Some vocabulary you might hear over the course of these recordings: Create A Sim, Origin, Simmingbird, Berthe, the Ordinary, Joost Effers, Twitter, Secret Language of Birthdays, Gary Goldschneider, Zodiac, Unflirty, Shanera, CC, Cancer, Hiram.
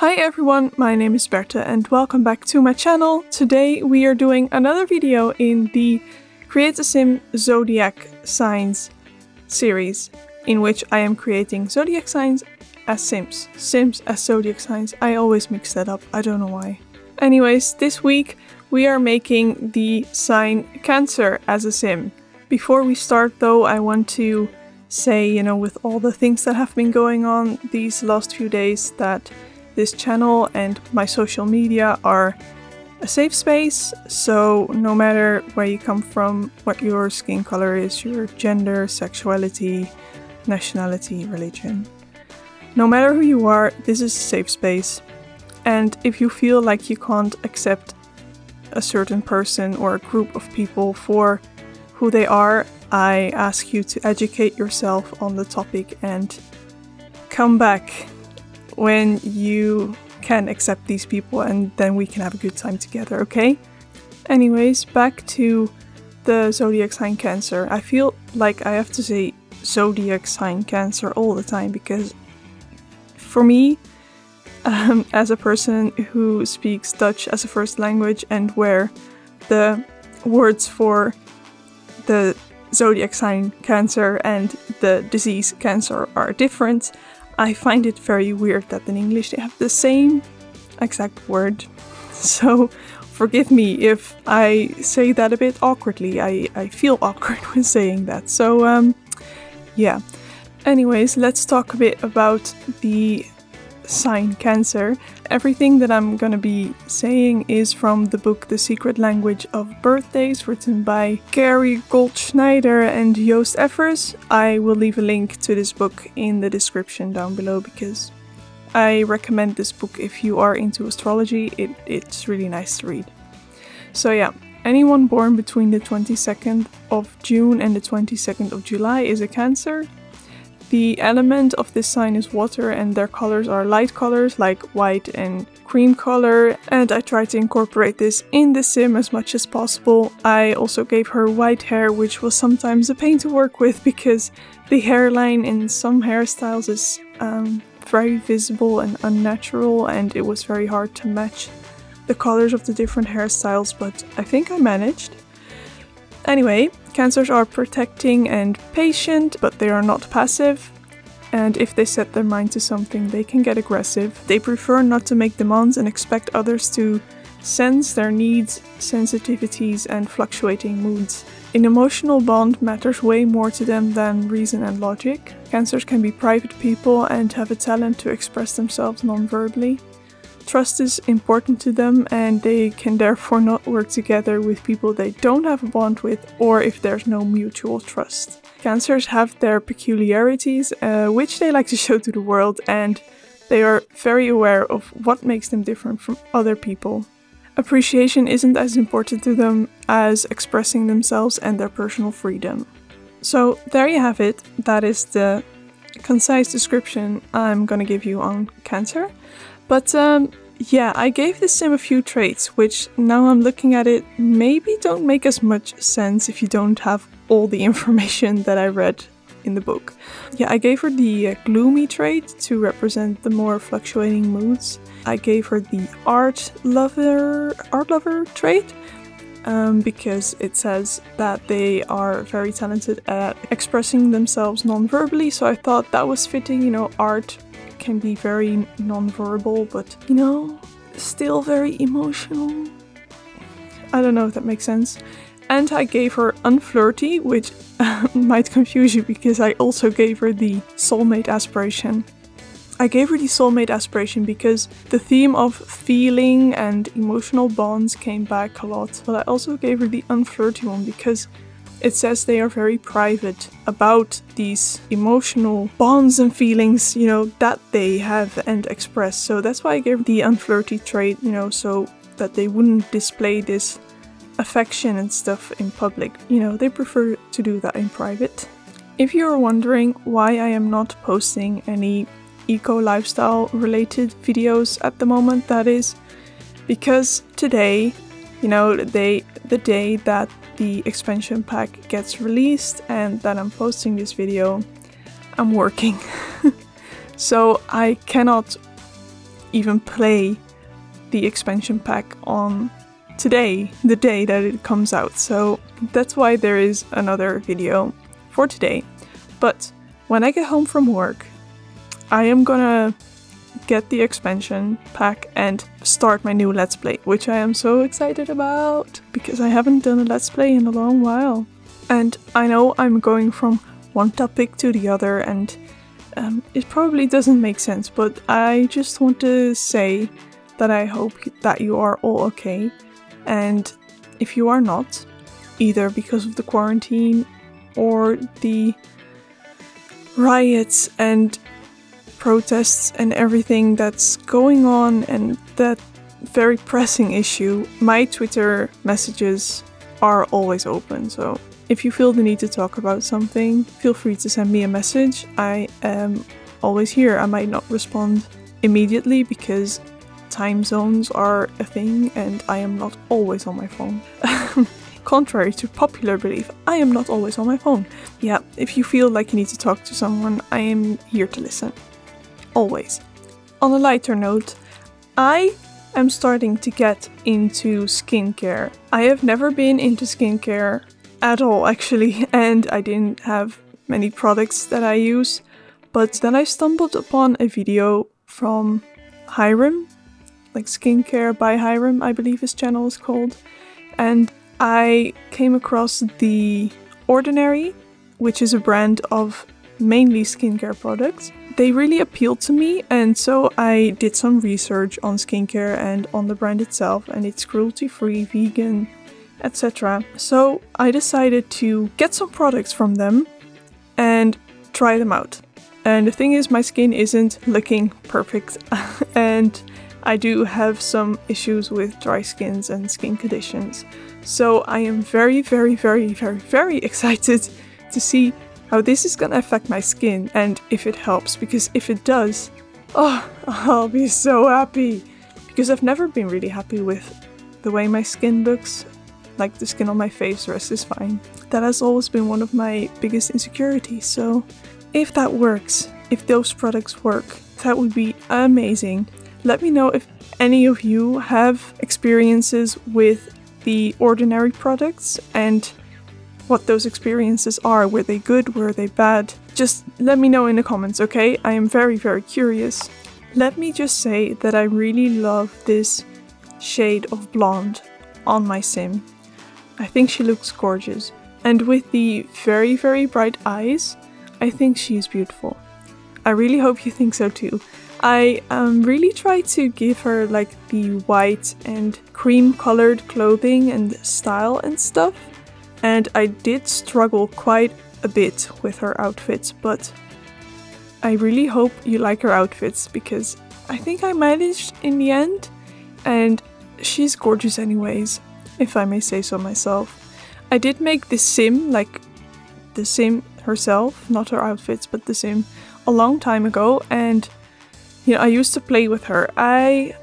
Hi everyone, my name is Berthe and welcome back to my channel. Today we are doing another video in the Create a Sim Zodiac Signs series, in which I am creating Zodiac Signs as Sims. Sims as Zodiac Signs, I always mix that up, I don't know why. Anyways, this week we are making the sign Cancer as a Sim. Before we start though, I want to say, you know, with all the things that have been going on these last few days, that this channel and my social media are a safe space, so no matter where you come from, what your skin color is, your gender, sexuality, nationality, religion, no matter who you are, this is a safe space. And if you feel like you can't accept a certain person or a group of people for who they are, I ask you to educate yourself on the topic and come back when you can accept these people, and then we can have a good time together, okay? Anyways, back to the Zodiac sign Cancer. I feel like I have to say Zodiac sign Cancer all the time, because for me, as a person who speaks Dutch as a first language and where the words for the Zodiac sign Cancer and the disease Cancer are different, I find it very weird that in English they have the same exact word. So forgive me if I say that a bit awkwardly. I feel awkward when saying that. So yeah. Anyways, let's talk a bit about the sign Cancer. Everything that I'm gonna be saying is from the book The Secret Language of Birthdays, written by Gary Goldschneider and Joost Effers. I will leave a link to this book in the description down below, because I recommend this book if you are into astrology. It's really nice to read. So yeah, anyone born between the 22nd of June and the 22nd of July is a Cancer. The element of this sign is water, and their colors are light colors like white and cream color, and I try to incorporate this in the sim as much as possible. I also gave her white hair, which was sometimes a pain to work with because the hairline in some hairstyles is very visible and unnatural, and it was very hard to match the colors of the different hairstyles, but I think I managed. Anyway, Cancers are protecting and patient, but they are not passive, and if they set their mind to something, they can get aggressive. They prefer not to make demands and expect others to sense their needs, sensitivities, and fluctuating moods. An emotional bond matters way more to them than reason and logic. Cancers can be private people and have a talent to express themselves non-verbally. Trust is important to them, and they can therefore not work together with people they don't have a bond with, or if there's no mutual trust. Cancers have their peculiarities, which they like to show to the world, and they are very aware of what makes them different from other people. Appreciation isn't as important to them as expressing themselves and their personal freedom. So there you have it. That is the concise description I'm gonna give you on Cancer. But yeah, I gave this sim a few traits, which now I'm looking at it, maybe don't make as much sense if you don't have all the information that I read in the book. Yeah, I gave her the gloomy trait to represent the more fluctuating moods. I gave her the art lover trait because it says that they are very talented at expressing themselves non-verbally. So I thought that was fitting, you know, art can be very non-verbal, but, you know, still very emotional. I don't know if that makes sense. And I gave her unflirty, which might confuse you, because I also gave her the soulmate aspiration. I gave her the soulmate aspiration because the theme of feeling and emotional bonds came back a lot, but I also gave her the unflirty one because it says they are very private about these emotional bonds and feelings, you know, that they have and express. So that's why I gave the unflirty trait, you know, so that they wouldn't display this affection and stuff in public. You know, they prefer to do that in private. If you're wondering why I am not posting any eco-lifestyle related videos at the moment, that is because today, you know, the day that the expansion pack gets released and that I'm posting this video, I'm working. So I cannot even play the expansion pack on today, the day that it comes out. So that's why there is another video for today. But when I get home from work, I am gonna get the expansion pack and start my new Let's Play, which I am so excited about because I haven't done a Let's Play in a long while. And I know I'm going from one topic to the other, and it probably doesn't make sense, but I just want to say that I hope that you are all okay. And if you are not, either because of the quarantine or the riots and protests and everything that's going on and that very pressing issue, my Twitter messages are always open. So if you feel the need to talk about something, feel free to send me a message. I am always here. I might not respond immediately because time zones are a thing and I am not always on my phone. Contrary to popular belief, I am not always on my phone. Yeah, if you feel like you need to talk to someone, I am here to listen. Always. On a lighter note, I am starting to get into skincare. I have never been into skincare at all, actually, and I didn't have many products that I use. But then I stumbled upon a video from Hiram, like Skincare by Hiram, I believe his channel is called. And I came across the Ordinary, which is a brand of mainly skincare products. They really appealed to me, and so I did some research on skincare and on the brand itself, and it's cruelty-free, vegan, etc. So I decided to get some products from them and try them out. And the thing is, my skin isn't looking perfect and I do have some issues with dry skins and skin conditions. So I am very excited to see how this is gonna affect my skin and if it helps, because if it does, oh, I'll be so happy. Because I've never been really happy with the way my skin looks, like the skin on my face, the rest is fine. That has always been one of my biggest insecurities. So if that works, if those products work, that would be amazing. Let me know if any of you have experiences with the Ordinary products and what those experiences are. Were they good? Were they bad? Just let me know in the comments, okay? I am very curious. Let me just say that I really love this shade of blonde on my sim. I think she looks gorgeous. And with the very bright eyes, I think she's beautiful. I really hope you think so too. I really try to give her like the white and cream colored clothing and style and stuff. And I did struggle quite a bit with her outfits, but I really hope you like her outfits because I think I managed in the end, and she's gorgeous anyways, if I may say so myself. I did make the sim, like the sim herself, not her outfits, but the sim, a long time ago, and you know, I used to play with her. I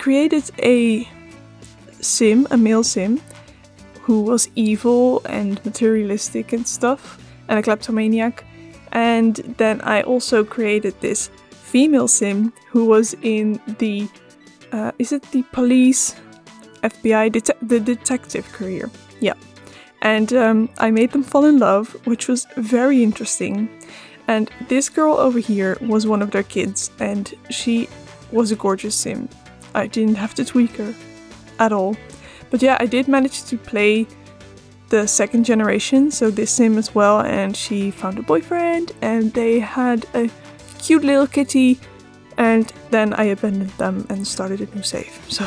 created a sim, a male sim, who was evil and materialistic and stuff, and a kleptomaniac. And then I also created this female sim who was in the, is it the police, FBI, the detective career? Yeah. And I made them fall in love, which was very interesting. And this girl over here was one of their kids, and she was a gorgeous sim. I didn't have to tweak her at all. But yeah, I did manage to play the second generation, so this sim as well, and she found a boyfriend and they had a cute little kitty, and then I abandoned them and started a new save. So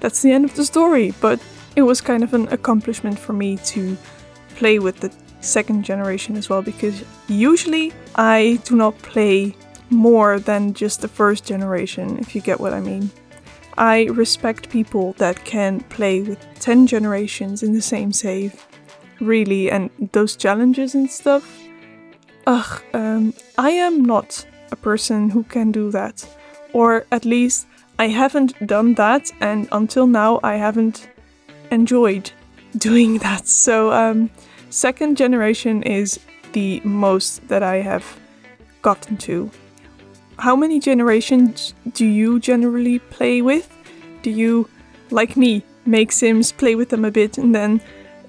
that's the end of the story, but it was kind of an accomplishment for me to play with the second generation as well, because usually I do not play more than just the first generation, if you get what I mean. I respect people that can play with 10 generations in the same save, really, and those challenges and stuff. Ugh, I am not a person who can do that, or at least I haven't done that, and until now I haven't enjoyed doing that. So second generation is the most that I have gotten to. How many generations do you generally play with? Do you, like me, make Sims, play with them a bit, and then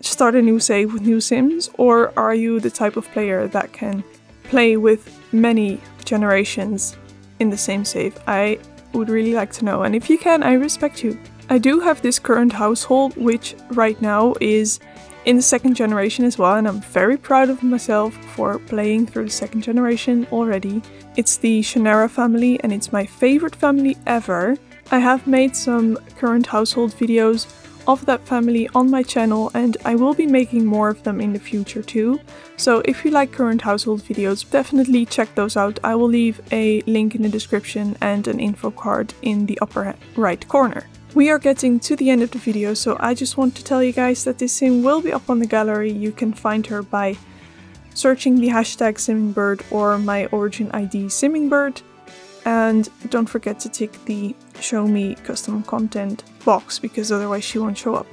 start a new save with new Sims? Or are you the type of player that can play with many generations in the same save? I would really like to know, and if you can, I respect you. I do have this current household, which right now is in the second generation as well, and I'm very proud of myself for playing through the second generation already. It's the Shanera family, and it's my favorite family ever. I have made some current household videos of that family on my channel, and I will be making more of them in the future too. So if you like current household videos, definitely check those out. I will leave a link in the description and an info card in the upper right corner. We are getting to the end of the video, so I just want to tell you guys that this sim will be up on the gallery. You can find her by searching the hashtag Simmingbird or my Origin ID Simmingbird. And don't forget to tick the show me custom content box, because otherwise she won't show up.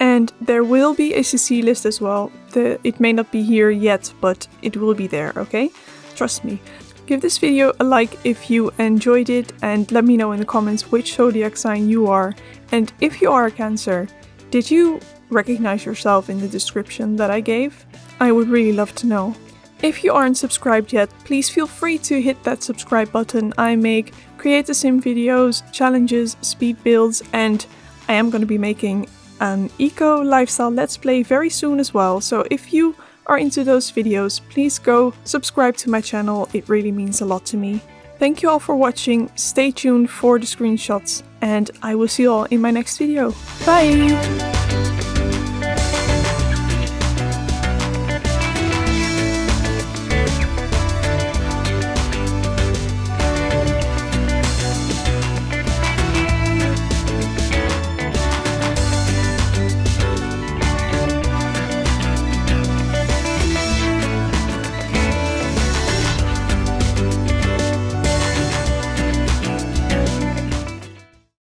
And there will be a CC list as well. It may not be here yet, but it will be there, okay? Trust me. Give this video a like if you enjoyed it, and let me know in the comments which zodiac sign you are. And if you are a Cancer, did you recognize yourself in the description that I gave? I would really love to know. If you aren't subscribed yet, please feel free to hit that subscribe button. I make Create a Sim videos, challenges, speed builds, and I am going to be making an eco lifestyle let's play very soon as well. So if you are into those videos, please go subscribe to my channel. It really means a lot to me. Thank you all for watching. Stay tuned for the screenshots, and I will see you all in my next video. Bye!